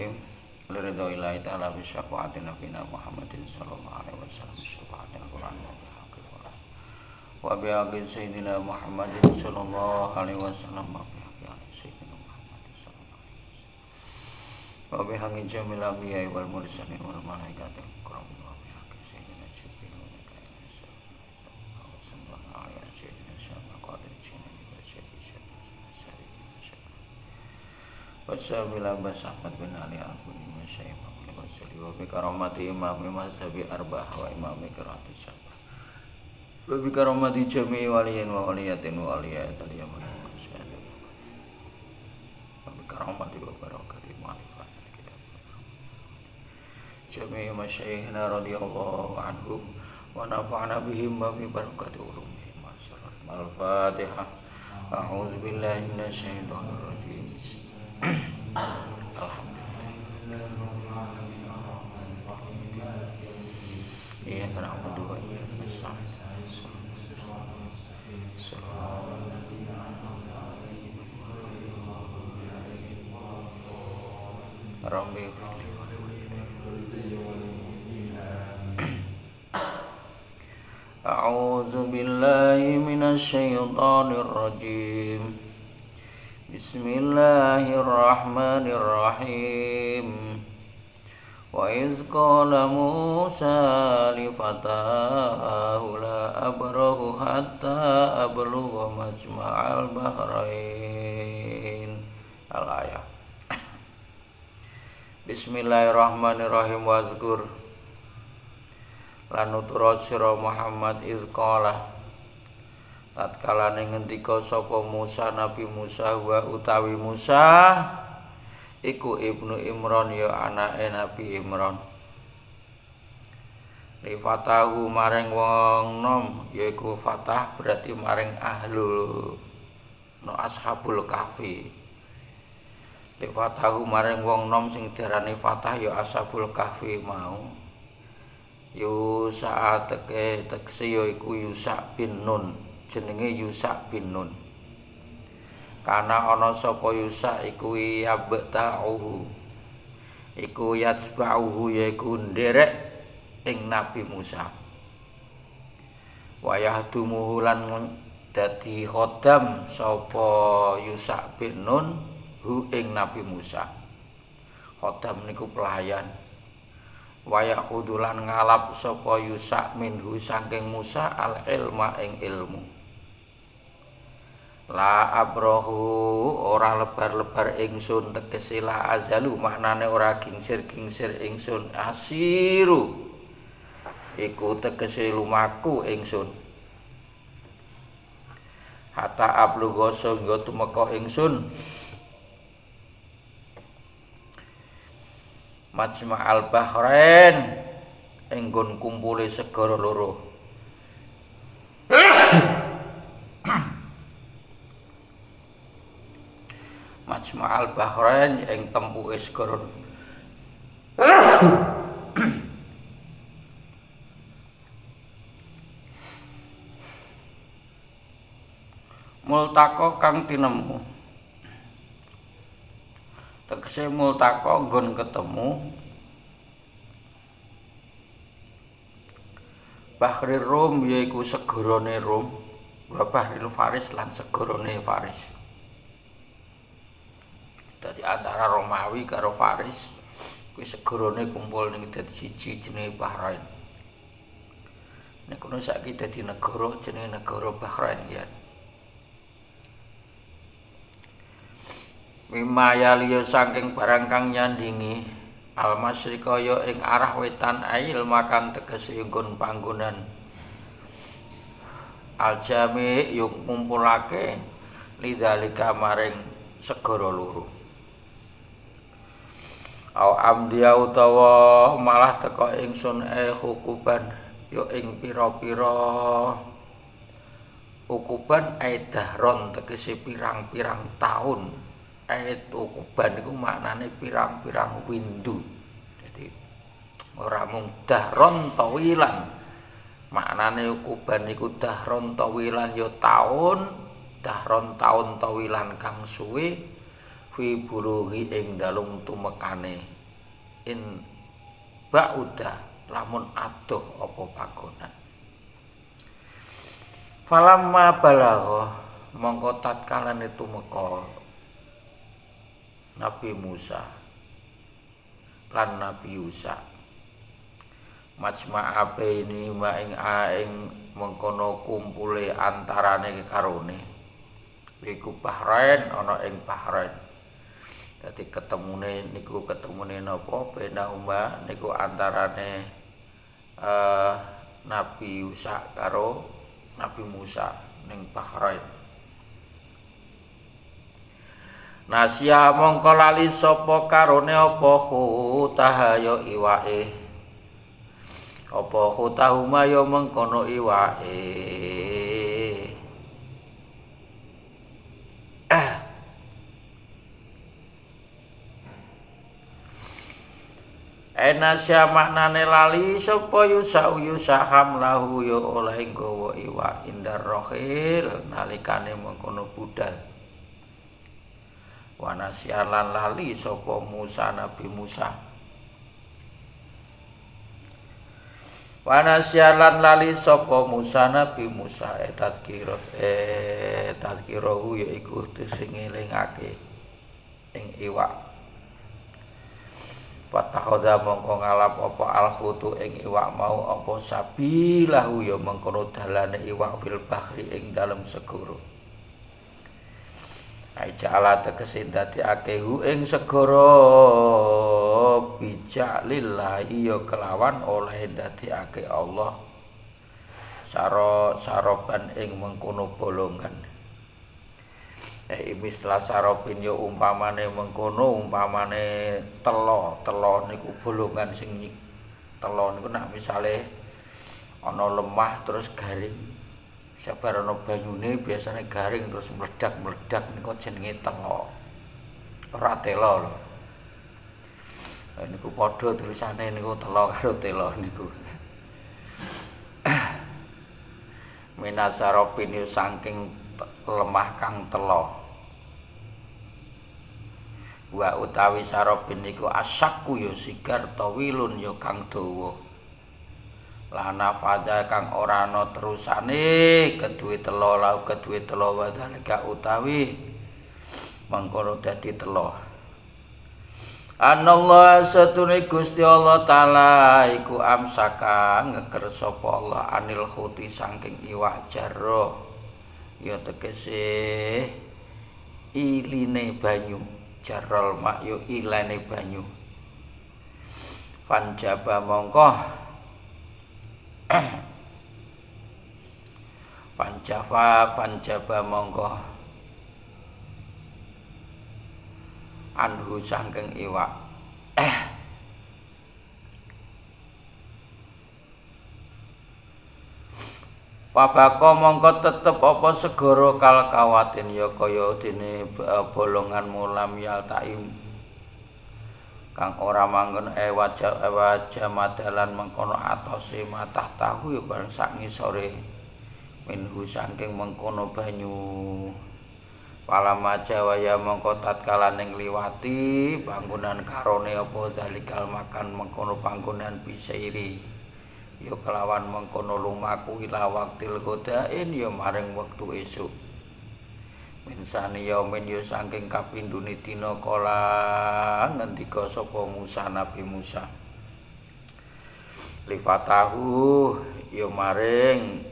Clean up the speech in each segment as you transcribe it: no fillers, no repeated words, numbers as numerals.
Bismillahirrahmanirrahim. Ridho Ilahi Ta'ala bisyafa'ati Nabina Muhammadin sallallahu alaihi wasallam syafa'atil Qur'an wa bihaqqi Sayyidina Muhammadin sallallahu alaihi wasallam wa bihaqqi Sayyidina Muhammadin sallallahu alaihi wasallam wa bihaqqi jamil anbiya'i wal mursalin wal malaikati kiram wa bihaqqi Sayyidina Jibril wa Mikail wa sallallahu alaihi wasallam Wassalamu'alaikum warahmatullahi wabarakatuh. Wa bikaromati imam mazhabi arba'ah wa imami qiraati sab'ah. Wa bikaromati jami'i waliyin wa waliyatin wa waliyat al-yaman. Wa bikaromati wa barakati ma'rifat kitab. Jami'i masyayikhna radhiyallahu anhum wa nafa'na bihim wa bi barakati ulumihim. Al-Fatihah. A'udzu billahi minasyaitonir rajim. Iya, karena aku dua ya, besar. Rombi, a'udzubillahi minasyaitonir rajim. Bismillahirrahmanirrahim. Wa iz qala Musa li fatahu la abrahu hatta ablugha majma'al bahrain. Al-ayah. Bismillahirrahmanirrahim. Wa azkur lanutur sira Muhammad iz qala tatkala ngendika sapa Musa Nabi Musa wa utawi Musa iku Ibnu Imran ya anake Nabi Imran li fatahu maring wong nom yaiku fatah berarti maring ahlul no ashabul kahfi li fatahu maring wong nom sing diarani fatah ya ashabul kahfi mau Yusa teke tekse yaiku Yusa bin Nun jenenge Yusa bin Nun. Kana ana sapa Yusa iku yabta'uhu. Iku yatsba'uhu yaiku nderek ing Nabi Musa. Wa yahdumuhu lan dadi khodam sapa Yusa bin Nun hu ing Nabi Musa. Khodam niku pelayan. Waya khudulan ngalap sapa Yusa minhu saking Musa al ilma ing ilmu. La abrohu ora lebar-lebar ingsun tegese la azalu maknane ora gingsir-gingsir ingsun asiru iku tegese lumaku ingsun hatta ablugha sangga tumeka ingsun majma'al bahrain ing nggon kumpule segara loro. Majma'al bahrain ing tempuke segara. Multaqo kang tinemu. Tegese multaqo nggon ketemu. Bahri Rum yaiku segarane Rum, wa Bahril Faris lan segarane Faris. Dari antara Romawi karo Faris kuwi segerone kumpul ning dadi siji jenenge Bahrain. Nek ono saiki dadi negara jenenge negara Bahrain ya. Mimaya liya saking barang kang nyandingi al-masyriqa ya ing arah wetan ail makan tegese nggon panggonan al-jami yo kumpulake lidhalika maring segara loro. Au amdiya utawa malah teka ingsun hukuban ya ing pira-pira hukuban aidahron tegese pirang-pirang taun. Aid hukuban iku maknane pirang-pirang windu. Jadi ora mung dahron tawilan. Maknane hukuban iku dahron tawilan ya taun, dahron taun tawilan kang suwe. fi buruhi ing dalung tumekane in ba'uda lamun adoh apa pagonan. Falamma balagha mongko tatkala tumeka Nabi Musa lan Nabi Yusa majma ape ini wa ing aing mengkono kumpule antarane karone iku Bahrain ana ing Bahrain. Dadi ketemune napa benahuma niku antarane Nabi Yusa karo Nabi Musa ning Bahrain. Nasya mongko lali sapa karone apa khutahayo iwae apa khutahuma yo mengkono iwae enasya maknane lali sapa yusa hamlahu yo oleh nggawa iwa indar rohil nalikane mengkono budal. Wanasialan lali sapa Musa Nabi Musa. Wanasialan lali sapa Musa Nabi Musa tadkirahu yaiku sing ngelingake ing iwak. Patahoda mongko ngalap apa alkhutu ing iwak mau apa sabilahu ya mengkono dalane iwak fil bahri ing dalem segara. Aija'ala tegese dadi akehu ing segara bijak lillahi ya kelawan oleh dadi ake Allah saroban ing mengkono bolongan mislah sarobin ya umpamane mengkono umpamane telo niku bolongan sing telo niku nak misale ana lemah terus garing sabar ana banyune biasane garing terus meledak niku jenenge telo. Ora telo lho. Lah niku padha tulisane niku telo karo telo niku. Minasarobin saking lemah kang telo. Wa utawi sarobin niku asakku ya sigar tawilun ya kang dawa. Lana faza kang ora ana terusane kedue telo wadane gak utawi mangkono dadi telo. Anallah satune Gusti Allah taala iku amsaka ngeker sapa Allah anil khuti saking iwak jaro ya tegese iline banyu jarol mak yo ilane banyu panjaba mongko Panjaba mongko anhu sangkeng iwak Pabako mongko tetep apa segoro kalkawatin ya kaya dene bolongan mulam ya taim kang ora manggon wajah madalan mengkono atase matah tahu ya bareng sak ngisore minhu saking mengkono banyu palama jawa ya mengko tatkala ning liwati bangunan karone apa zalikal makan mengkono panggonan bisairi ya kelawan mengkono lumaku ila waktil godain ya maring wektu esuk insani yaumin yo saking kapindune dina kala ngendika sapa Musa Nabi Musa lifatahu yo maring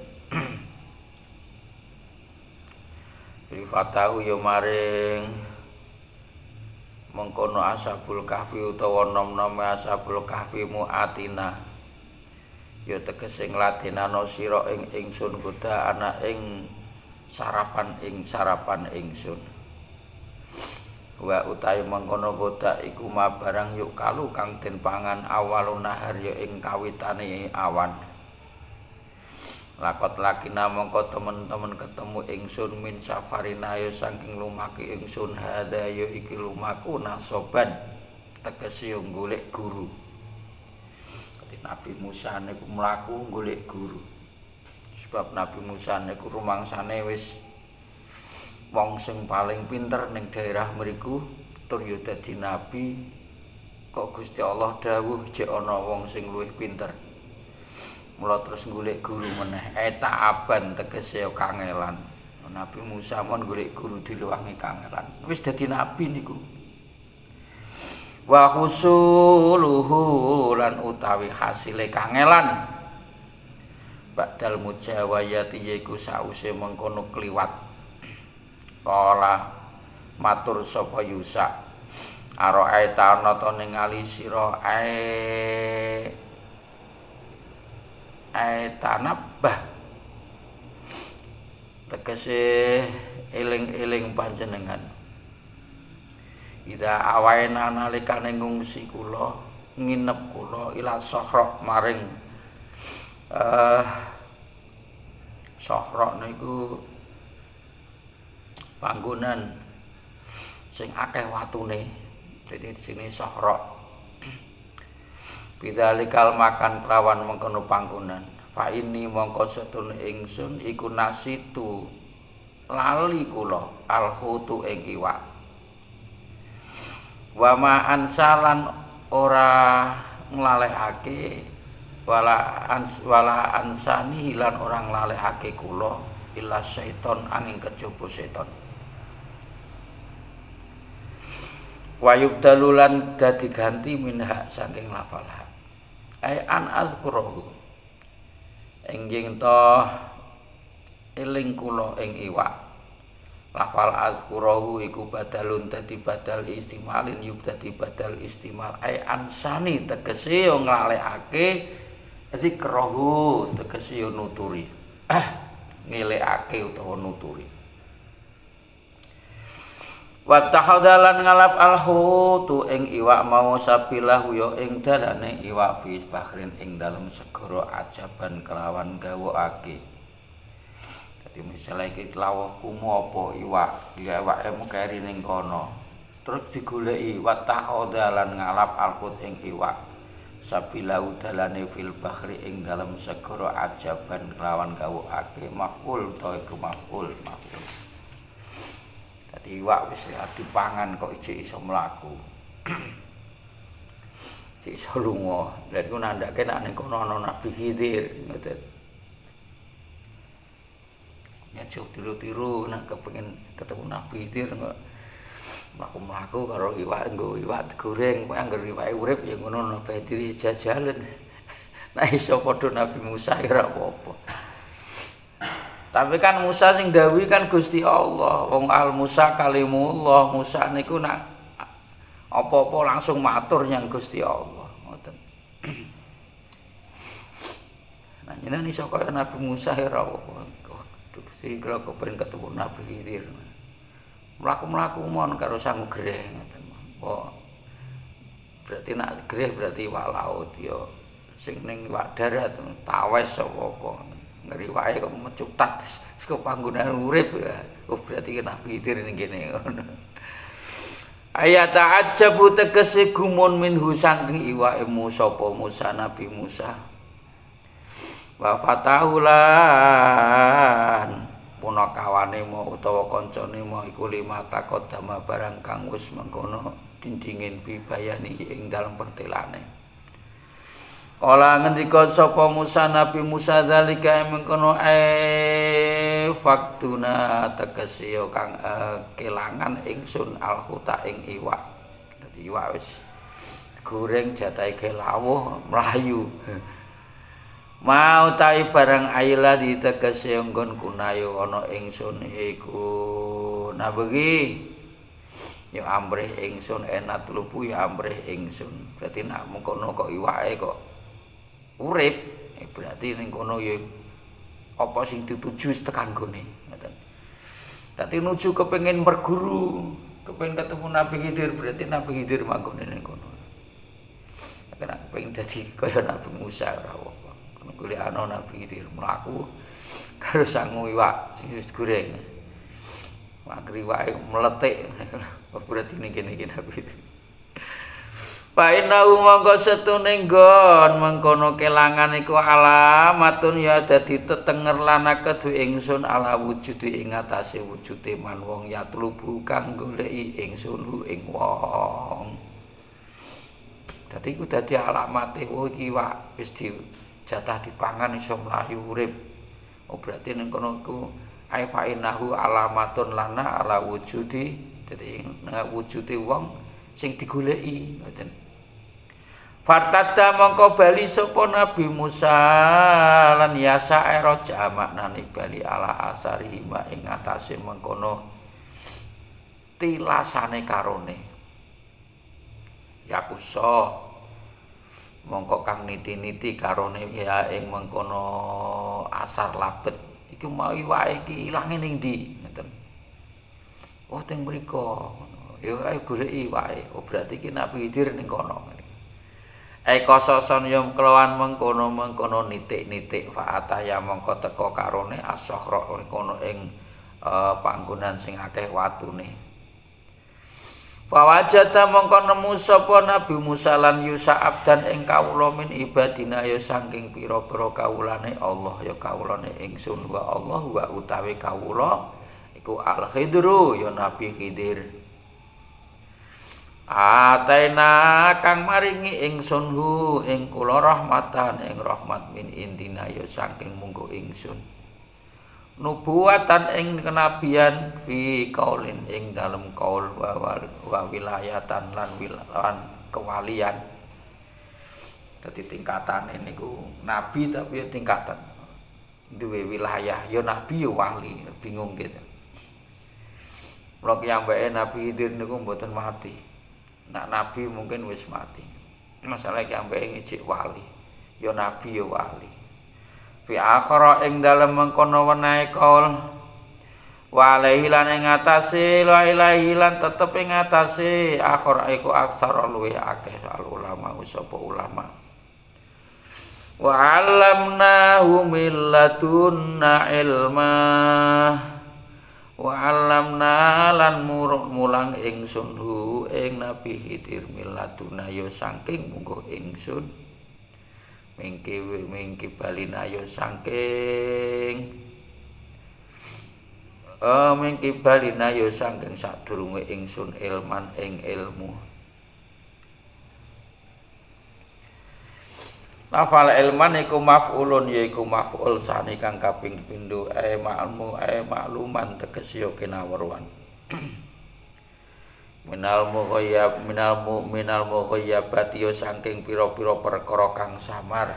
mengkono ashabul kahfi utawa nom-nome ashabul kahfi muatina yo tegese ngladenana sira ing ingsun godha ana ing sarapan ingsun wa utai mengkono godak iku mabarang yuk kalu kang den pangan awalun nahar ya ing kawitane awan lakot lakina mongko temen-temen ketemu ingsun min safarina ya saking lumaki ingsun hadha ya iki lumaku nasoban tegese yo golek guru kate Nabi Musa niku mlaku golek guru. Sebab Nabi Musa niku rumangsane wis wong sing paling pinter ning daerah mriku tur yo dadi nabi kok Gusti Allah dawuh jek ana wong sing luwih pinter. Mula terus golek guru meneh, eta aban tegese yo kangelan. Nabi Musa mon golek guru diluwangi kangelan. Wis dadi nabi niku. Wa khusuluhu lan utawi hasile kangelan badal mujawayati yaiku sause mengkono kliwat. Kala matur sapa Yusa araeta ana ta ningali sira ae tanabah tegese eling-eling panjenengan. Ida awaena nalikane ngungsi kula nginep kula ila sohrok maring sohrok niku panggonan sing akeh watune dadi jenenge sohrok. Bidzalikal makan kelawan mengkono panggonan fa ini mongko setune ingsun iku nasitu lali kula alkhutu ing iwak. Wama ansalan ora nglalekake wala ansani hilan ora nglalekake kula illa syaiton angin kejaba setan. Wayub dalulan dadi ganti minha saking lafal hak ai an azkurahu engging to eling kula ing iwak. Lafal azkurahu iku badalun dadi badal istimalin yub dadi badal istimal ai ansani tegese yo nglalekake zikrahu tegese yo nuturi ngelekake utawa nuturi. Wa tahadalan ngalap alhutu ing iwak mau sabilahu yo ing dalane iwak fi bahrin ing dalem segara ajaban kelawan gawokake. Misalnya kita lawah kumu apa iwak iwak emu keri ning kono terus digoleki watahodalan ngalap alkut ing iwak sabila udalane fil bahri ing dalam segara ajaban kelawan gawokake makul ta iku makul dadi iwak wis dipangan kok iso mlaku iso lunga lha iku nandhake nek ning kono ana Nabi Khidir ngoten. Cuk tiru-tiru nak kepengin ketemu Nabi Khidir mlaku-mlaku karo iwak nggo iwak goreng kok anggere iwake urip ya ngono Nabi Khidir jajalan. Nah iso padha Nabi Musa ya ora apa-apa. Tapi kan Musa sing dawuhi kan Gusti Allah, wong al Musa kalimullah, Musa niku nak apa-apa langsung matur nyang Gusti Allah ngoten. Nah jenengan iso kaya Nabi Musa ya ora apa-apa. Sehingga aku pengen ketemu Nabi Khidir melaku-melaku mohon karo sangu gereh oh, berarti nak gereh berarti iwak laut ya sing ning iwak darat tawes apa ngeri wae kok mecutat saka panggonan urip ya oh berarti Nabi Khidir ning kene ngono. Ayat ta'ajjabu tegese gumun minhu saking iwake Musa apa Musa Nabi Musa. Wa fatahulan punakawane mau utawa kancane mau iku lima takodama barang kang wis mengkono dindingin bibayani ing dalem pertelane. Kala ngendika sapa Musa Nabi Musa zalika mengkono faktuna tegese kang kelangan ingsun alkhuta ing iwak. Dadi iwak wis goreng jatahe kelawuh mlayu. Mau tai barang aila ditegese nggon kunayo ana ingsun iku nabegi ya amrih ingsun enak lupu ya amrih ingsun berarti nak mengkono kok iwake kok urip berarti ning kono ya apa sing dituju tekan gone ngoten. Dadi nuju kepengin berguru kepengin ketemu Nabi Khidir berarti Nabi Khidir manggon ning kono nek kepengin dadi kaya Nabi Musa ora golek ana Nabi Khidir mlaku karo sangu iwak sing wis goreng. Wak riwake meletik berarti ning kene iki Nabi Khidir. Painau mongko setuning nggon mengkono kelangan iku alamatun ya dadi tetenger lana kedu ingsun ala wujudi ing atase wujude man wong ya tlubu kang goleki ingsun hu ing wong. Dadi iku dadi alamate oh iki wak wis dijatah dipangan iso mlayu urip. Oh berarti ning kono iku ai fainahu alamatun lana ala wujudi dadi wujude wong sing digoleki ngoten. Fartadda mongko bali sapa Nabi Musa lan Yasa raja maknane bali ala asari ma ing atase mengkono tilasane karone yakusa mongko kang niti-niti karone ya ing mengkono asar labet iki mau iwake iki ilange ning ndi ngoten. Oh teng mriko ya goleki iwake. Oh berarti iki Nabi Khidir ning kono. Eko soson yom kelawan mengkono nitik-nitik faata ya mengko teko karone asohro kono ing panggonan sing akeh watune. Fawajata mengko nemu sapa Nabi Musa lan Yusa abdan ing kawula min ibadina ya saking pira-pira kawulane Allah ya kawulane ingsun wa Allah wa utawi kawula iku Al Khidru ya Nabi Khidir. Ataina kang maringi ingsun hu ing kula rahmatan ing rahmat min intina ya saking munggo ingsun nubuwatan ing kenabian fi kaulin ing dalem kaul wa wilayatan lan kewalian. Dadi tingkatane niku nabi tapi tingkatan duwe wilayah ya nabi ya wali bingung gitu. Lha kiyambake Nabi Khidir niku mboten mati. Nak nabi mungkin wis mati. Masalah iki ambek ngecik wali. Ya nabi ya wali. Fi akhara ing dalem mengkono wenahe kaul. Wa alaihi lan ing atase la ilahi lan tetep ing atase akhara iku aksara luwih akeh ulama sapa ulama. Wa 'allamnahu milladunna ilma. Wa 'allamna lan mulang ingsun hu ing Nabi Khidir miladuna ya saking munggo ingsun mengki balina ya saking mengki balina ya saking sadurunge ingsun ilman ing ilmu. Nafal ilman iku maf'ulun yaiku maf'ul sani kang kaping pindho makluman tegese ya kinaweruan. Minal mughayyab ya saking pira-pira perkara kang samar.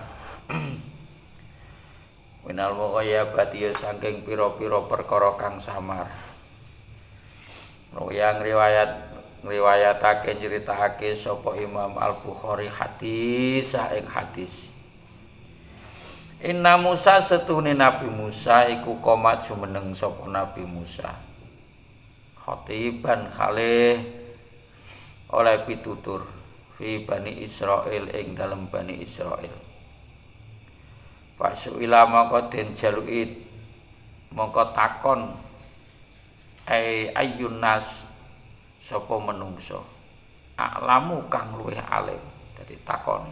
Minal mughayyab ya saking pira-pira perkara kang samar. Yang riwayatake nyeritake sapa Imam Al-Bukhari hadis saing hadis. Inna Musa setune Nabi Musa iku koma jumeneng sapa Nabi Musa. Khatiban khalih oleh pitutur fi Bani Israil ing dalem Bani Israil. Pasu ilama koden jaluit mongko takon ayyun nas sapa menungso aklamu kang luwih alim. Dadi takon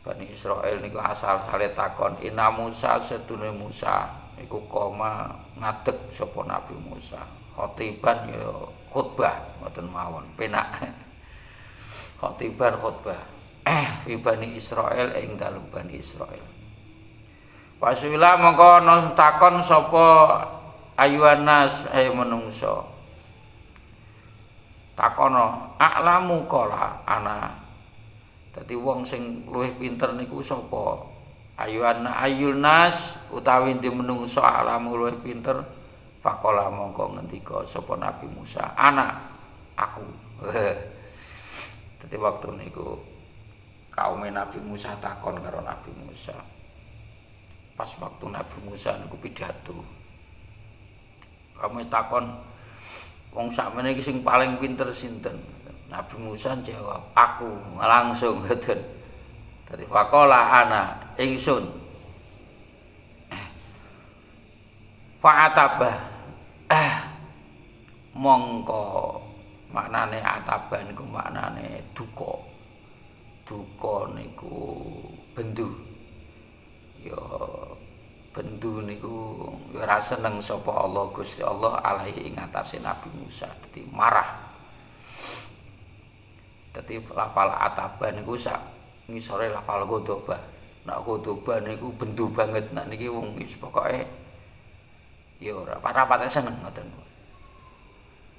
Bani Israil niku asal sale takon Inna Musa sedune Musa iku koma ngadeg sapa Nabi Musa khatiban ya khutbah ngoten mawon penak khatiban khutbah fi Bani Israil ing dalem Bani Israil. Wasila mongko takon sapa ayuhan nas menungso takono aklamu kola ana. Dadi wong sing luwih pinter niku sapa ayuana ayulnas utawi menungso aklamu luwih pinter pakola mongko ngendika sapa Nabi Musa ana aku. Dadi waktu niku kaum Nabi Musa takon karo Nabi Musa pas waktu Nabi Musa niku pidato kaum takon wong sakmene iki sing paling pinter sinten? Nabi Musa jawab, aku langsung ngoten. Dadi faqala ana ingsun. Fa'atabah mongko Maknane ataban ku maknane duka. Duka niku bendu. Ya bendu niku ya ora seneng sapa Allah Gusti Allah alaihi ing atase Nabi Musa. Dadi marah. Dadi lafal ataban niku sak ngisore lafal ghadaba. Nek ghadaba niku bendu banget. Nek niki wong wis pokoke ya ora patah-patah seneng ngoten.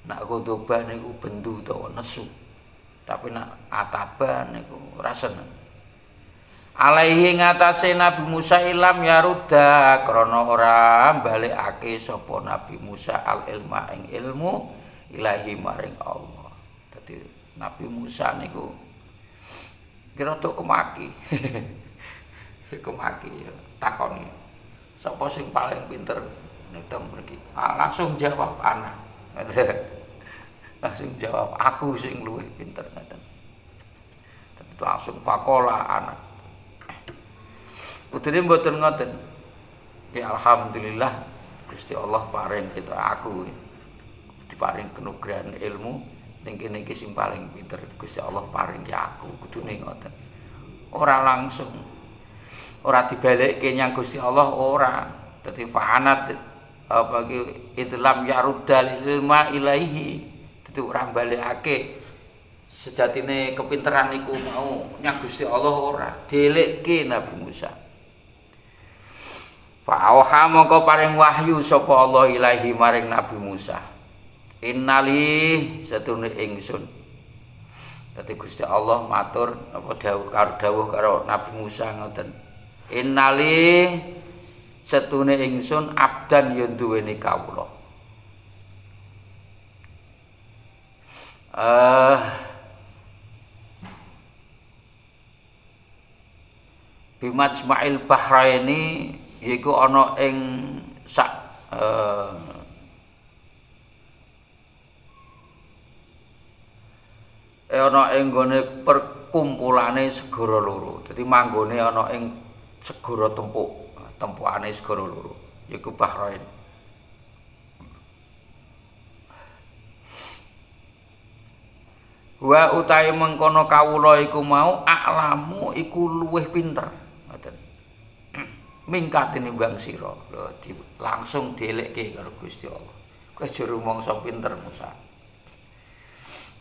Nak ghadaba niku bendu utawa nesu. Tapi nak ataba niku ora seneng. Alaihi ngatasé Nabi Musa ilam yarudha krana ora balekake sapa Nabi Musa al ilma ing ilmu ilahi maring Allah. Dadi Nabi Musa niku kira tok kemaki. Kemaki ya takoni. Sapa sing paling pinter niteng mriki? Langsung jawab ana. Langsung jawab aku sing luwih pinter ngeten. Langsung pakola anak. Kudune mboten ngoten. Ya alhamdulillah Gusti Allah paring kita aku diparing kenugrahan ilmu ning kene iki sing paling pinter Gusti Allah paring ki aku kudune ngoten. Ora langsung ora dibalekke nyang Gusti Allah ora dadi faanat apa ki idlam yarudal ilma ilaihi itu ora balekake sejatine kepinteran niku mau nyang Gusti Allah ora dilekke Nabi Musa fa auha mongko paring wahyu sapa Allah ilahi maring Nabi Musa innali satune ingsun dadi Gusti Allah matur apa dawuh karo Nabi Musa ngoten innali setune ingsun abdan yo duweni kawula. Bimajma'il bahraini yaiku ana ing sak ana ing gone perkumpulane segara loro. Dadi manggone ana ing segara tempuk. Tempukane segara loro yaiku Bahrain. Wa utahe mengkono kawula iku mau aklamu iku luwih pinter ngoten. Mingkat tinimbang sira. Langsung dielekke karo Gusti Allah. Kowe jero mongso pinter Musa.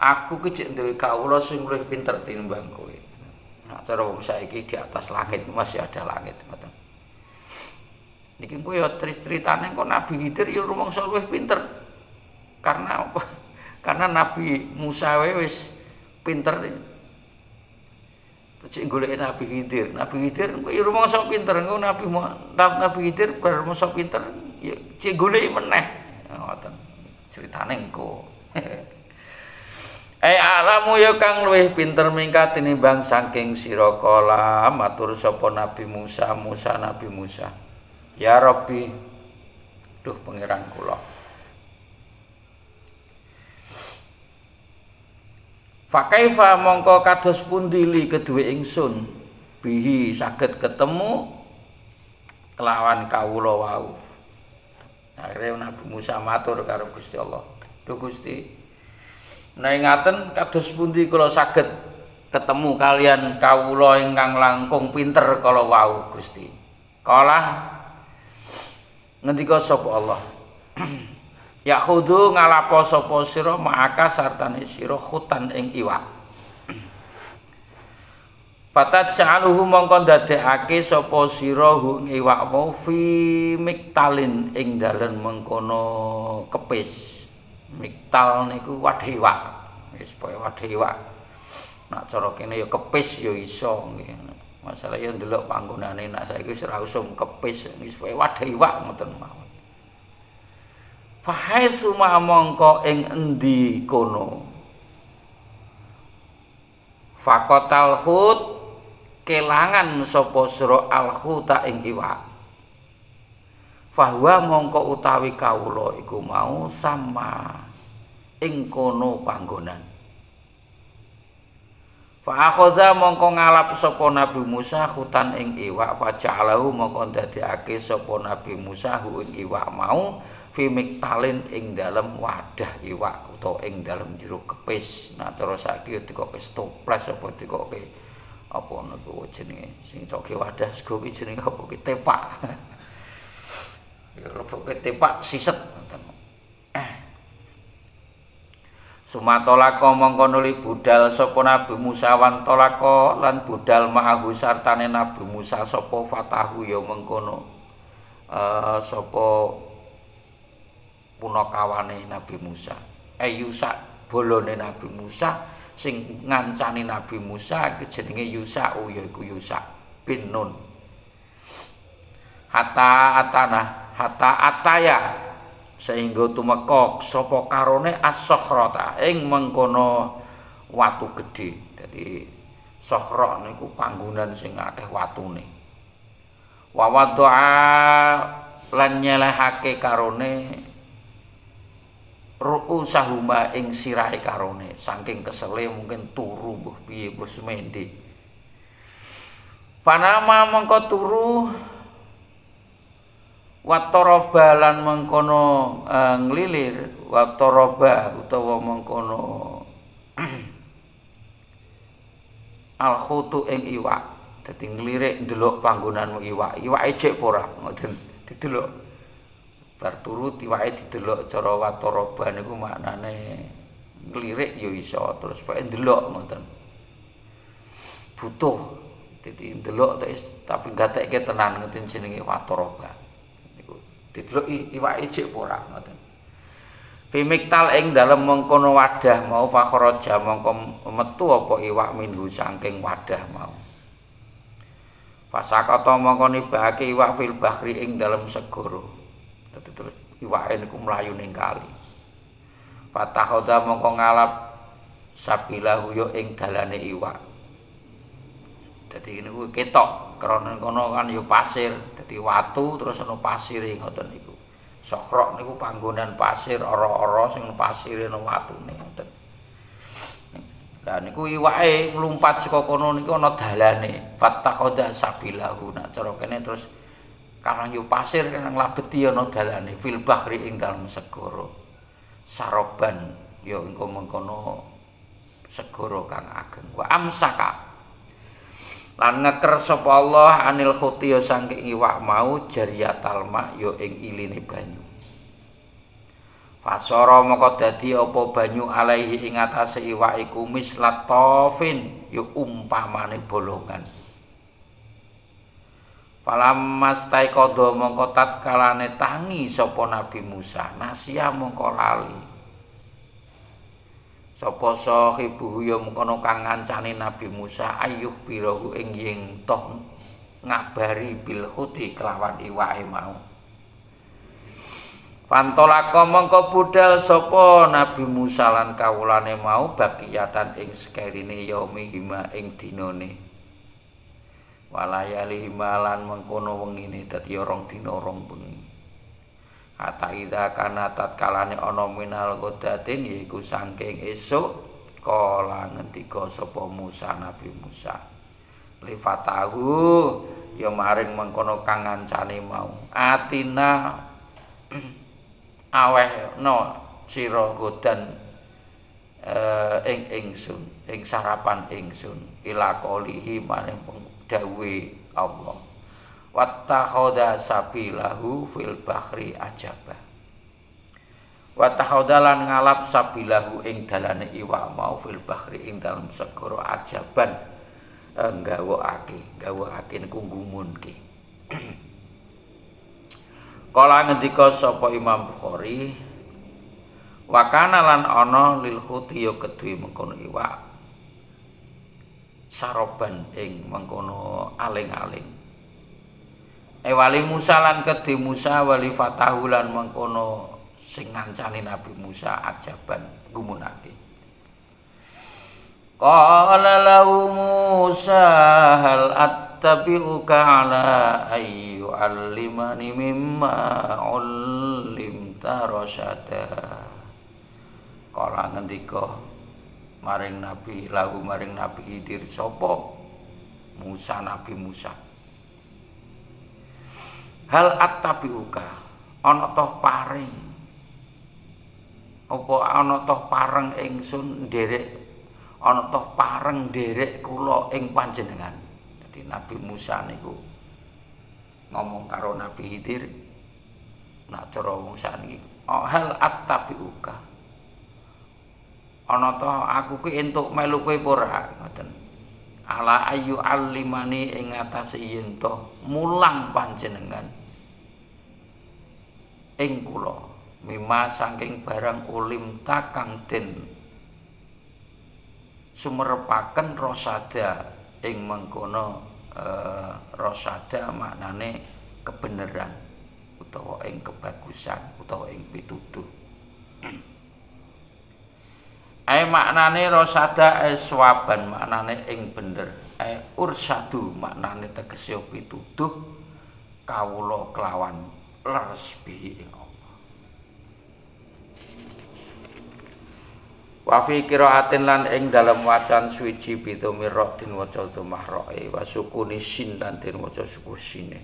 Aku ki jek duwe kawula sing luwih pinter tinimbang kowe. Nek cara wong saiki di atas langit masih ada langit ngoten. Niki kowe yo ceritane kok Nabi Khidir yo rumangsa luwih pinter. Karena apa? Karena Nabi Musa wae wis pinter. Terus goleki Nabi Khidir. Nabi Khidir kowe yo rumangsa pinter, engko Nabi Khidir bar rumangsa pinter, yo goleki meneh. Ngoten. Ceritane engko. Alamu ya kang luwih pinter mingkat tinimbang saking sira kala matur sapa Nabi Musa, Nabi Musa. Ya Rabbi, duh pangeran kula. Fa kaifa mongko kados pundi li kedue ingsun bihi saged ketemu kelawan kawula wau. Akhire Nabi Musa matur karo Gusti Allah. Duh Gusti, menawi ngaten kados pundi kula saged ketemu kalian kawula ingkang langkung pinter kala wau Gusti. Kala ngendika sapa Allah ya khudu ngalapo sapa sira maka sartane sira khutan ing iwak patat sa'aluhu mongko dadekake sapa sira hu ing iwak wa fi miktalin ing dalan mengkono kepis miktal niku wadah iwak wis kaya wadah iwak nek cara kene ya kepis ya iso nggih. Masalahnya ndelok panggonane nak saiki wis ra usum kepis wis wadah iwak ngoten mawon. Fahae sumamangka ing endi kono. Faqatal hut kelangan sapa sira alkhuta ing iwak. Fahuwa mongko utawi kawula iku mau sama ing kono panggonan. Fa akhadha mongko ngalap sapa Nabi Musa khutan ing iwak fa ja'alahu mongko ndadekake sapa Nabi Musa ing iwak mau fi miktalin ing dalem wadah iwak buta ing dalam jero kepis. Nah cara saiki dikokes toples apa dikoke apa niku jenenge sing coke wadah sego iki jenenge apa ki tepak. Ya leboke tepak siset ngoten. Sumatolaka mongko nuli budal sapa Nabi Musa wan tolaka lan budal ma'ahu sartane Nabi Musa sapa fatahu ya mengkono sapa punakawane Nabi Musa Yusa bolone Nabi Musa sing ngancani Nabi Musa iki jenenge Yusa ya iku Yusa bin Nun hatta atana hatta ataya sehingga tumeka sapa karone as-sakhrata ing mengkono watu gedhe. Dadi sakhra niku panggonan sing akeh watune. Wa wadaa lan nyelehake karone ru'usahuma ing sirahe karone saking kesele mungkin turu mbuh piye wis mendhi. Panama mengko turu watoroba lan mengkono nglilir watoroba utawa mengkono alkhutu ing iwak dadi nglirik ndelok panggonanmu iwak iwake jek ora ngoten didelok bar turu iwake didelok cara watoroba niku maknane nglirik ya iso terus pake ndelok ngoten butuh dadi ndelok tapi gatekke tenan ngoten jenenge watoroba diteluki iwake jek ora ngoten. Pimiktal ing dalem mengkono wadah mau fakhraja mongko metu apa iwak minhu saking wadah mau. Pasakata mongko nibake iwak fil bahri ing dalem segara. Dadi terus iwake niku mlayu ning kali. Fatahoda mongko ngalap sabilahu yo ing dalane iwak. Dadi niku ketok krana kono kan yo pasir. Di watu terus ana pasir ngoten niku. Sokrok niku panggonan pasir ora-ora sing pasire ana watune ngoten. Lah niku iwake mlumpat saka kono niku ana dalane. Fattakhadha sabilahu. Nah cara kene terus karang yo pasir nang labeti ana dalane fil bahri ing dalem segara. Saroban yo engko mengkono segara kang ageng. Wa amsaka lan ngeker sapa Allah anil khutiya saking iwak mau jariyatal ma ya ing iline banyu. Fasara moko dadi apa banyu alaihi ing atase iwak iku mislat tofin ya umpamane bolongan. Falamastai qadha moko tatkalane tangi sapa Nabi Musa nasia moko lali. Sapa sahibu ya mengkono kang ngancani Nabi Musa ayuh birahu ing yen toh ngabari bil khuti kelawan iwake mau. Pantolaka mengko budal sapa Nabi Musa lan kawulane mau bakiyatan ing sekerine yaumi hima ing dinane. Walayali malan mengkono wengine dadi rong dina rong bengi. Ataida kana tatkalane ana minal godatin yaiku saking esuk kala ngendika sapa Musa Nabi Musa lifatahu ya maring mengkono kang ngancane mau atina awehna sira godan ing ingsun ing sarapan ingsun ila qolihi maring dawuhe Allah wattakhadha sabilahu fil bahri ajaba wattakhadha lan ngalap sabilahu ing dalane iwak mau fil bahri ing dalem segara ajaban gawakake niku gumunke kala ngendika sapa Imam Bukhari wakana lan ana lil khuti ya kedue mengkono iwak saroban ing mengkono aling-aling Ewali Musa lan kedhi Musa wali fatahu lan mengkono sing ngancani Nabi Musa ajaban gumunake. Qala lahu Musa hal attabi'uka ala ay yu'allimani mimma 'allimta rasyada. Kala ngendika maring Nabi lahu maring Nabi Khidir sapa Musa Nabi Musa hal attabiuka ana toh paring apa ana toh pareng ingsun nderek, ana toh pareng nderek kula ing panjenengan. Dadi Nabi Musa niku ngomong karo Nabi Khidir, nak cara wong saniki, "Hal attabiuka." Ana toh aku ki entuk melu kowe apa ora? Ngoten. Ala ayu alimani ing atase yen toh mulang panjenengan ing kula. Mima saking barang ulim takang den sumerepaken rosada ing mengkono rosada maknane kebeneran utawa ing kebagusan utawa ing pituduh. Ae maknane rosada swaban maknane ing bener. Ae ursadu maknane tegese pituduh kawula kelawan leresbi ing wafi kiraatin lan ing dalam wacan suci pitu mirro din waca domah roe wasukuni sin lan din waca suku sine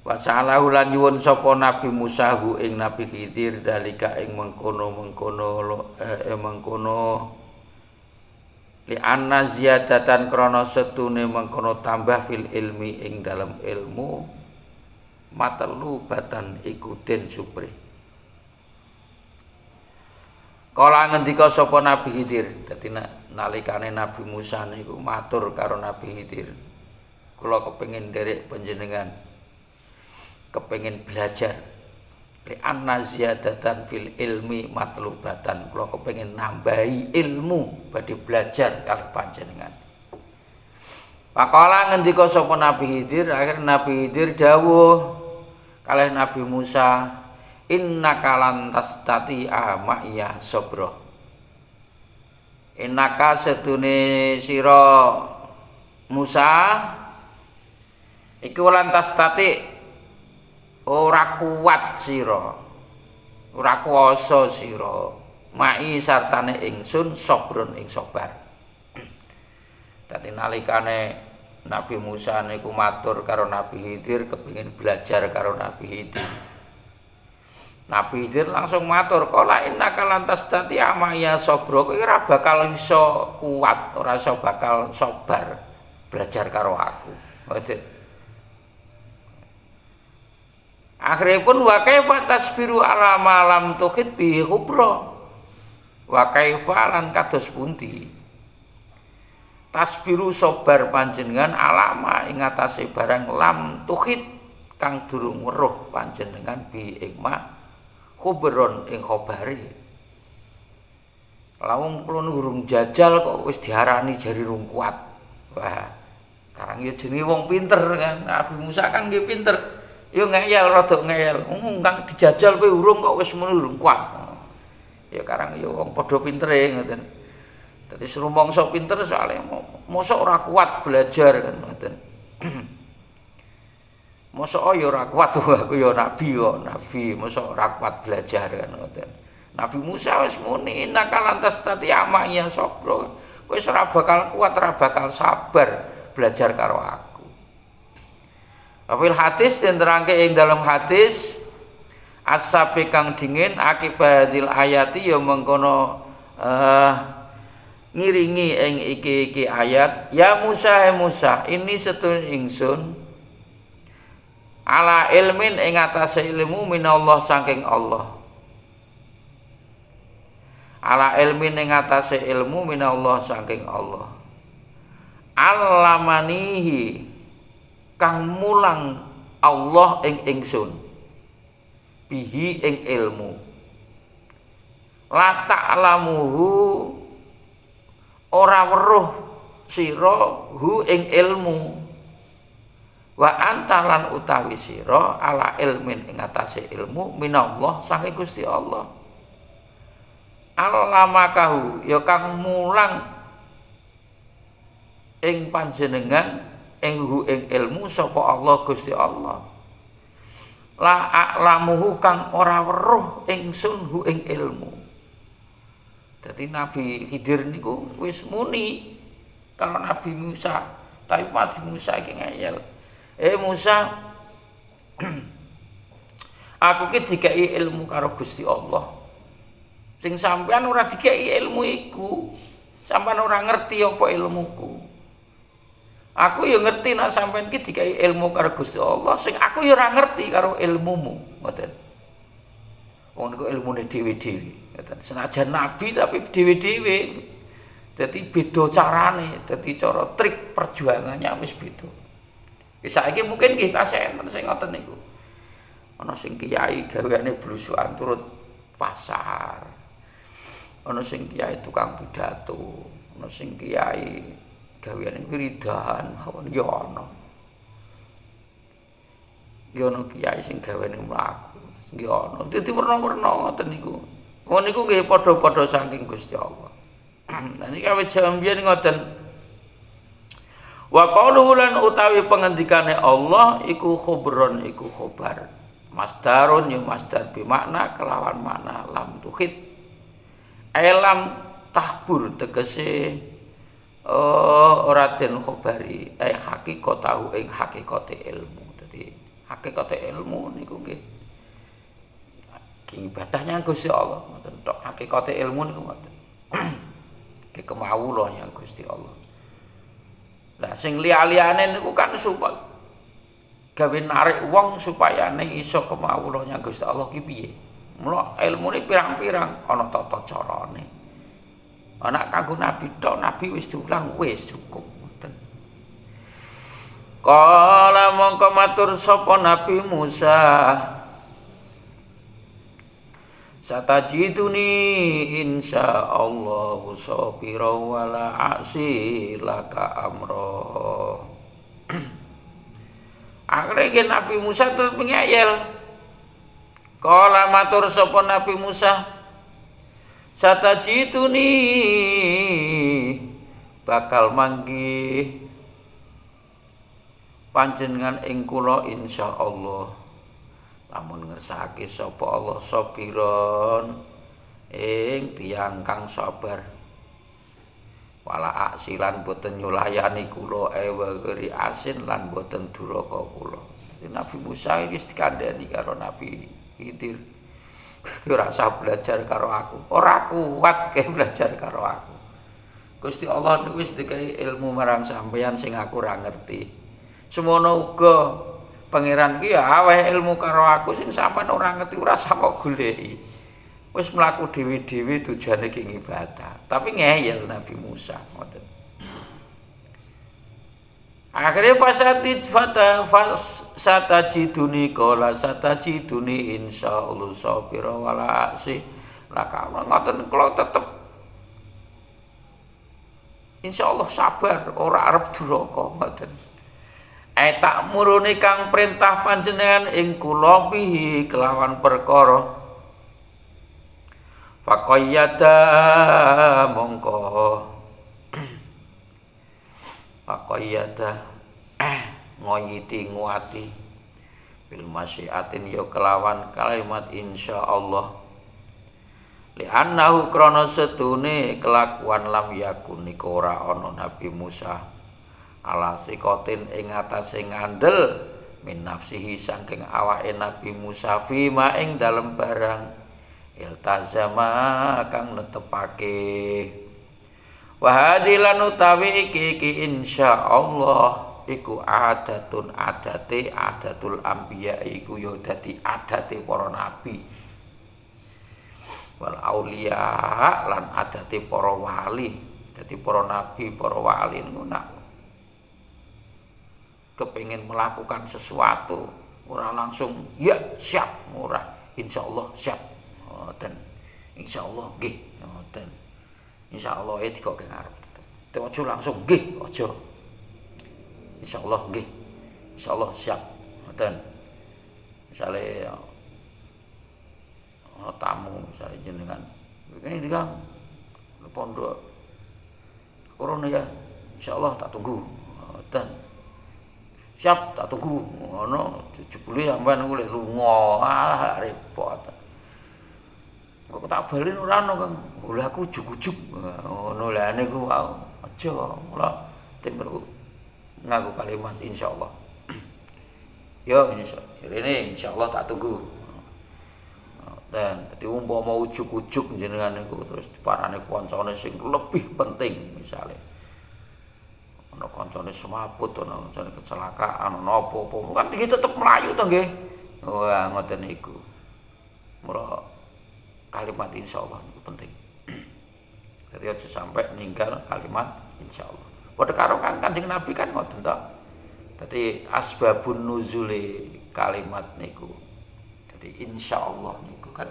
wasalahu lan nyuwun sapa Nabi Musa hu ing Nabi Khidir dalika ing mengkono li anna ziyadatan krana setune mengkono tambah fil ilmi ing dalam ilmu matelu batan ikutin supri. Kala ngendika sapa Nabi Khidir, dadi nalikane Nabi Musa niku matur karo Nabi Khidir, kula kepengin nderek panjenengan, kepengin belajar. Li anna ziyadatan fil ilmi matlubatan, kula kepengin nambahi ilmu badhe belajar karo panjenengan. Pakala ngendika sapa Nabi Khidir, akhir Nabi Khidir dawuh kalih Nabi Musa, innaka lan tastati'a ma'iyah sabra. Innaka sedune sira Musa iku lan tastati ora kuat sira, ora kuwasa sira ma'i sartane ingsun sabrun ing sabar. Dadi nalikane Nabi Musa niku matur karo Nabi Khidir kepengin belajar karo Nabi Khidir. Nabi Khidir langsung matur, kala innaka lan tastati amaya sabra, kowe ora bakal iso kuat, ora iso bakal sabar belajar karo aku. Akhire pun wa kaifa tasbiru ala ma lam tuhit bi khubra. Wa kaifa lan kados pundi tasbiru sabar panjenengan alama ing atase barang lam tuhit kang durung weruh panjenengan bi ikma kuberon ing khabari. Lawang kula nurung jajal kok wis diarani jari rung kuat. Wah, karang ya jenenge wong pinter kan. Nabi Musa kan nggih pinter. Ya ngeyel rada ngeyel. Kang dijajal kowe urung kok wis menurung kuat. Ya karang ya wong padha pintere ngoten. Dadi rumangsa pinter soalé mosok ora kuat belajar kan ngoten. Mosok ya ora kuat aku ya nabi kok, nabi mosok ora kuat belajar kan ngoten. Nabi Musa wis muni innaka lan tastati amaya sabra. Kowe ora bakal kuat, ora bakal sabar belajar karo aku. Fil hadis sing terangke ing dalam hadis asabe kang dingin akibatil ayati ya mengkono ngiringi ing iki ayat ya Musa, Musa ini setun ingsun ala ilmin ing atase ilmu minallah saking Allah. Ala ilmin ing atase ilmu minallah saking Allah. Allamanihi kang mulang Allah ing ingsun bihi ing ilmu. La ta'lamuhu ora weruh sira hu ing ilmu. Wa antalan utawi sira ala ilmin ing atase ilmu minallah saking Gusti Allah. Allamakahu ya kang mulang ing panjenengan ing ilmu sapa Allah Gusti Allah. La a'lamuhu kang ora weruh ingsun hu ing ilmu. Dadi Nabi Khidir niku wis muni kalau Nabi Musa, tapi Nabi Musa iki ngeyel. Musa, aku ki dikai ilmu karo Gusti Allah. Sing sampean ora dikei ilmu iku, sampean ora ngerti apa ilmuku. Aku ya ngerti nek sampean iki dikei ilmu karo Gusti Allah, sing aku ya ora ngerti karo ilmumu, ngoten. Wong niku ilmune dhewe-dhewe, ngoten. Senajan nabi tapi dhewe-dhewe. Dadi beda carane, dadi cara trik perjuangannya wis beda. Saiki mungkin kita senten sing ngoten niku. Ana sing kiai gaweane blusukan turut pasar. Ana sing kiai tukang pidato, ana sing kiai gaweane wiridan, mawon ya ana. Ya ana kiai sing gaweane mlaku, ya ana. Dadi werna-werna ngoten niku. Ngono niku nggih padha-padha saking Gusti Allah. Nah ini kawit jambian ngoten. Wa qauluhu lan utawi pengendikane Allah iku khubron iku khobar. Masdarun yu masdar bi makna kelawan makna lam tuhid. Elam tahbur tegese ora den khobari hakikatahu ing hakikate ilmu. Dadi hakikate ilmu niku nggih ibadahnya Gusti Allah ngoten tok. Hakikate ilmu niku ngoten. Kemawulane Gusti Allah. Lah sing liya-liyane niku kan supaya gawe narik wong supaya nek iso kemawulane Gusti Allah ki piye. Mula ilmune pirang-pirang ana tata carane. Ana kanggo nabi tok, nabi wis diulang wis cukup ngoten. Kala mongko matur sapa Nabi Musa, satajiduni insya Allah sabira wala aksi laka amro. Akhirnya Nabi Musa tetap ngeyel. Kala matur sapa Nabi Musa, satajiduni bakal manggih panjenengan ing kula insya Allah. Amun ngersake sapa Allah sabiron ing tiyang kang sabar. Wala asilan boten nyulayani kula ewegeri asin lan boten duraka kula. Nabi Musa wis dikandani karo Nabi Khidir. Ora usah belajar karo aku. Ora kuat kaya belajar karo aku. Gusti Allah wis dikai ilmu marang sampeyan sing aku ora ngerti. Semono uga Pangeran ki aweh ilmu karo aku sing sampean ora ngerti ora samok goleki. Wis mlaku dhewe-dhewe tujuane ki ibadah. Tapi ngeyel Nabi Musa ngoten. Akhire fasatit fata satajiduni qala satajiduni insyaallah sabira wala asi laka ngoten kula tetep insyaallah sabar ora arep duraka ngoten. Tak muruni kang perintah panjenengan ing kula bihi kelawan perkara. Faqayyada mongko. Faqayyada ngoyiti nguati bil masyiatin yo kelawan kalimat insyaallah. Li annahu krana setune kelakuan lam yakun nika ora ana Nabi Musa. Ala sikotin ing atase ngandel min nafsihi saking awake Nabi Musa fi ma ing dalem barang iltazama kang netepake. Wa hadilan utawi iki insyaallah iku adatun adate adatul anbiya iku yo dadi adate para nabi wal auliya lan adate para wali. Dadi para nabi para wali ngono kepingin melakukan sesuatu ora langsung ya siap ora insyaallah siap ngoten insyaallah nggih ngoten insyaallah iki kok ngarep aja langsung nggih aja insyaallah nggih insyaallah siap ngoten misale tamu misale jenengan iki kan pondok corona ya insyaallah tak tunggu ngoten siap tak tunggu ngono jebule sampean golek lunga ah repot kok tak bali ora ono Kang golek aku jujuk ngono lha niku aja mula timbul nganggo kalimat insyaallah yo insyaallah rene insyaallah tak tunggu Jadi umpama ujuk-ujuk jenengan niku terus diparani koncone sing lebih penting, misalnya ana koncone semaput, ana koncone kecelakaan, ana apa-apa, kan iki tetep mlayu to nggih. Wah, ngoten niku. Mula kalimat insyaallah niku penting. Jadi aja sampai ninggal kalimat insyaallah. Padha karo Kanjeng Nabi kan ngoten to. Dadi asbabun nuzule kalimat niku. Dadi insyaallah niku kan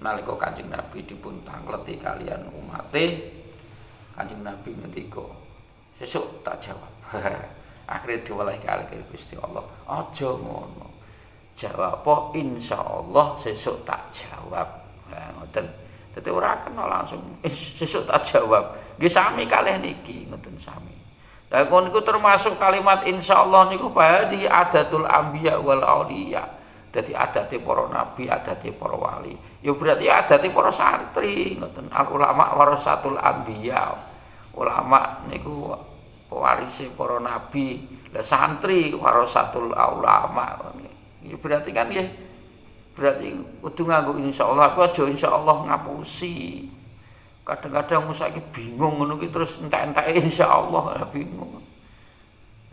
nalika Kanjeng Nabi dipun tangleti kalian umate, Kanjeng Nabi ngendika, "Sesuk tak jawab." Akhire diwelahi kalih Gusti Allah, "Aja ngono. Jawab po insyaallah sesuk tak jawab." Nah, ngoten. Dadi ora kena langsung sesuk tak jawab. Nggih sami kalih niki ngoten sami. Lah niku termasuk kalimat insyaallah niku bahadi adatul anbiya wal auliya. Dadi adate para nabi, adate para wali. Ya berarti adate para santri ngoten. Al ulama warasatul anbiya. Ulama niku pewarisi para nabi. Lah santri warasatul ulama. Ya berarti kan ya berarti kudu nganggo insyaallah, aku aja insyaallah ngapusi. Kadang-kadang saiki bingung ngono ki terus entek-enteke insyaallah bingung.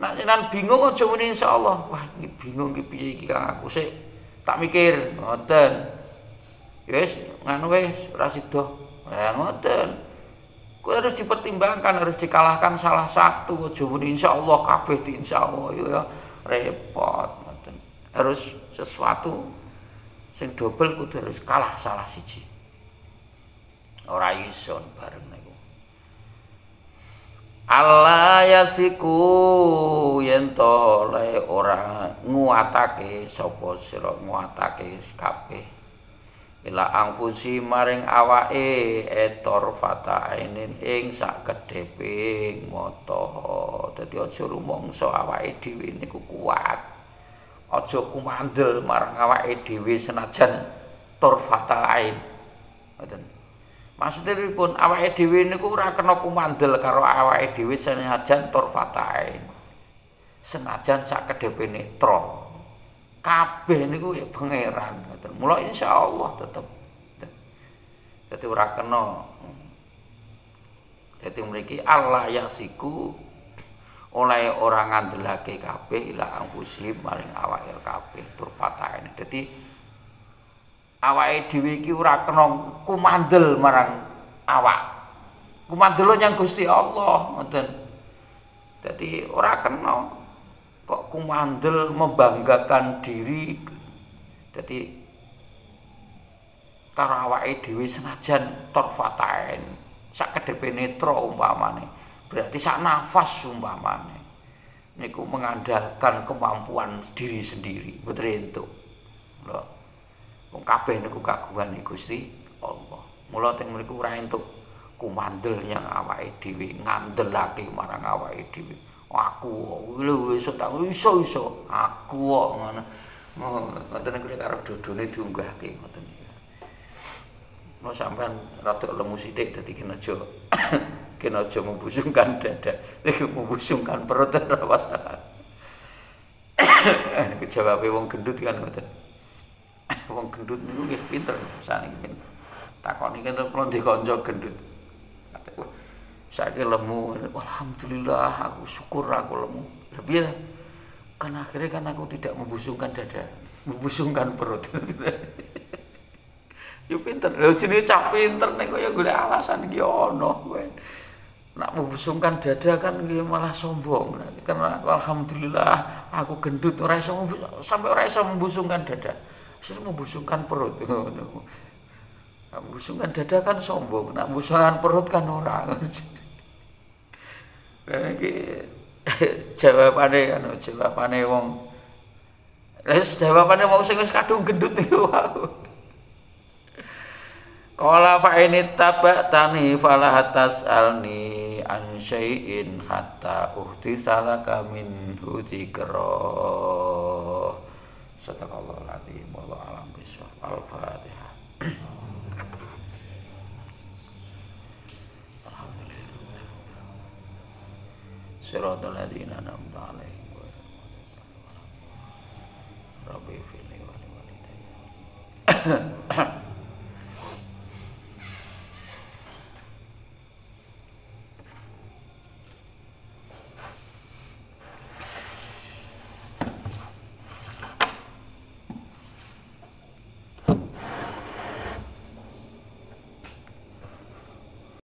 Nek jenengan bingung aja muni insyaallah. Wah, iki bingung ki piye iki Kang aku sik tak mikir. Ngoten. Wis ngono wis ora sida. Ya ngoten. Ku harus dipertimbangkan, harus dikalahkan salah satu. Aja muni insyaallah kabeh di insyaallah ya repot ngoten. Harus sesuatu sing dobel kudu harus kalah salah siji. Ora iso bareng niku. Allah yasiku yen to le ora nguatake sapa sira nguatake kabeh. Ila angfusi maring awake etor fata'ainin ing sak kedheping mata. Dadi aja rumangsa awake dhewe niku kuat. Aja kumandel marang awake dhewe senajan turfata ain. Ngoten. Maksudipun awake dhewe niku ora kena kumandel karo awake dhewe senajan turfata ain. Senajan sak kedhepe netra. Kabeh niku ya pangeran ngoten. Mula insyaallah tetep. Dadi ora kena. Dadi mriki Allah yasiku oleh orang ngandelake kabeh ila angkusim maring awake kabeh turpataen. Dadi awake dhewe iki ora kena kumandel marang awak. Kumandel nyang Gusti Allah ngoten. Dadi ora kena kok kumandel membanggakan diri. Dadi karo awake dhewe senajan turpataen sakedhepe netra umpamane. Berarti sak nafas umpamane niku mengandalkan kemampuan diri sendiri bener entuk lho wong kabeh niku kagungan Gusti Allah mula teng mriku ora entuk kumandel yang awake dhewe ngandelake marang awake dhewe aku lho iso tak iso aku kok ngono ngoten niku karo dodone diunggahke ngoten lho sampean rada lemu sithik dadi kena aja kena aja membusungkan dada, niku membusungkan perut rawas. Niku jawabe wong gendut kan ngoten. Wong gendut niku nggih pinter saniki. Takoni kene kula dikonco gendut. Kataku saiki lemu, alhamdulillah aku syukur aku lemu. Lha piye? Kan akhirnya kan aku tidak membusungkan dada, membusungkan perut. Yo pinter, lho jenenge cah pinter nek kaya golek alasan iki ono kowe. Nak membusungkan dada kan malah sombong. Karena alhamdulillah aku gendut ora iso sampai ora iso membusungkan dada. Terus membusungkan perut. Membusungkan dada kan sombong, nak membusungkan perut kan ora. Lah iki jawabane wong. Wis jawabane wong sing wis kadung gendut niku. Qala fa ini tabatani falahatas alni an syai'in hatta uhtisalaka min hudikra. Sadaqallahu alazim wallahu a'lam bishawab. Al-Fatihah. Alhamdulillah. Siratal ladzina an'amta 'alaihim ghairil maghdubi 'alaihim waladdallin. Rabbi firli wa li walidayya.